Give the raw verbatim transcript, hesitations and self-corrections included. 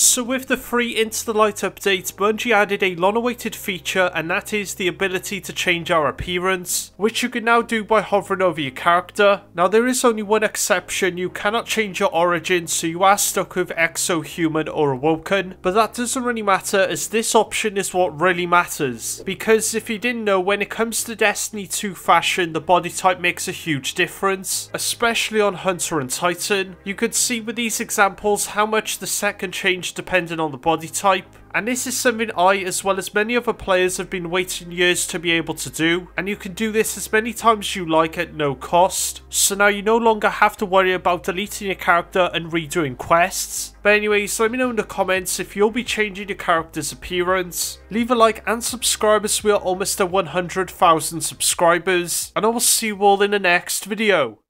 So with the free Into the Light update, Bungie added a long-awaited feature, and that is the ability to change our appearance, which you can now do by hovering over your character. Now there is only one exception: you cannot change your origin, so you are stuck with Exo, Human or Awoken, but that doesn't really matter, as this option is what really matters. Because if you didn't know, when it comes to Destiny two fashion, the body type makes a huge difference, especially on Hunter and Titan. You could see with these examples how much the set can change depending on the body type. And this is something I, as well as many other players, have been waiting years to be able to do, and you can do this as many times as you like at no cost. So now you no longer have to worry about deleting your character and redoing quests. But anyways, let me know in the comments if you'll be changing your character's appearance. Leave a like and subscribe, as we are almost at one hundred thousand subscribers, and I will see you all in the next video.